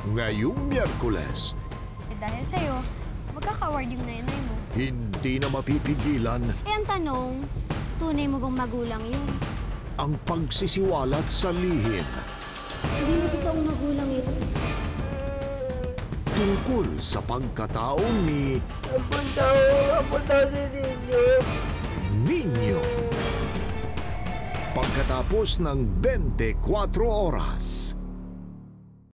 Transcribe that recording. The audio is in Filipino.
Ngayong Miyerkules. Dahil sa'yo, magkaka-award yung nanay mo. Hindi na mapipigilan. Eh, ang tanong, tunay mo bang magulang yun? Ang pagsisiwalat sa lihim. Hindi mo totoong magulang yun. Tungkol sa pagkataon ni... Napunta si Niño. Niño. Pagkatapos ng 24 oras.